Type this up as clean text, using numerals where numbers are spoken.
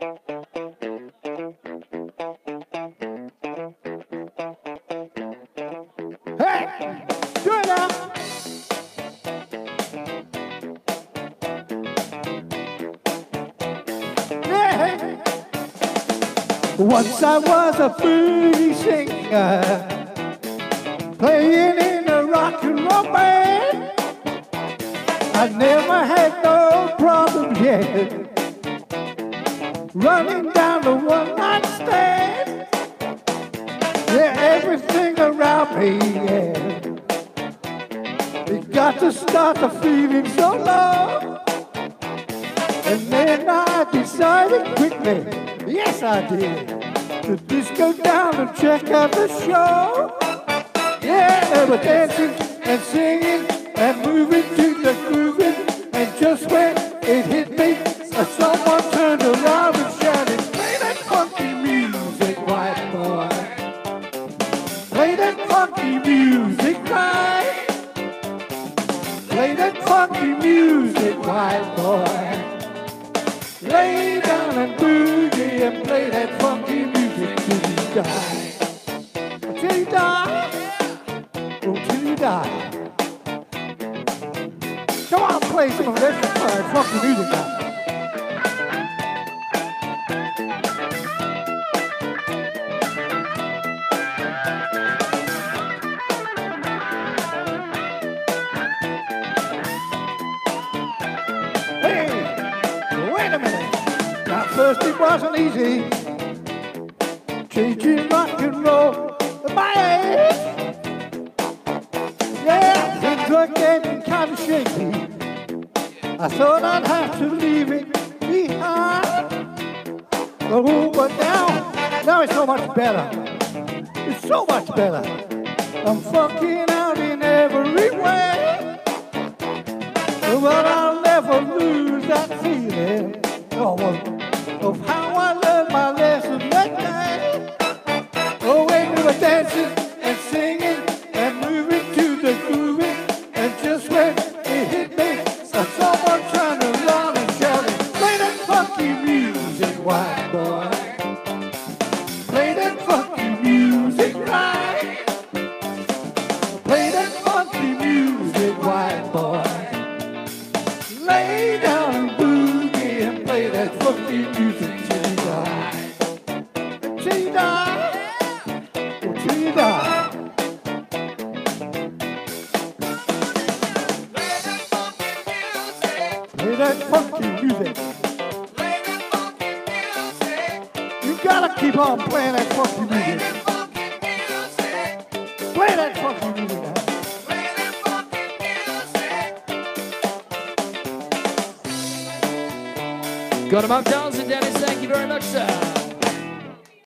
Hey! Do it now! Hey! Once I was a booty singer, playing in a rock and roll band. I never had no problem yet, running down the one-night stand. Yeah, everything around me, yeah, it got to start the feeling so low. And then I decided quickly, yes I did, to just go down and check out the show. Yeah, they were dancing and singing and moving to the grooving. And just when it hit me, someone turned around and shouted, play that funky music, white boy. Play that funky music, right? Play that funky music, white boy. Lay down and boogie and play that funky music till you die. Till you die. Oh, till you die. Come on, play some of that funky music now. First it wasn't easy, teaching rock and roll at my age. Yeah, things were getting kind of shaky. I thought I'd have to leave it behind. Oh, but now it's so much better. It's so much better. I'm fucking out in every way. But I'll never lose that feeling. Oh, of how I learned my lesson that day. Oh, when we were dancing and singing and moving to the grooving. And just when it hit me, I saw someone trying to run and shouting, play that funky music, white boy. Play that funky music, right? Play that funky music, white boy. Lay down and boogie and play that funky music. Play that funky music. Play that funky music. You gotta keep on playing that funky music. Play that funky music. Play that funky music. Got him up, Charles and Dennis. Thank you very much, sir.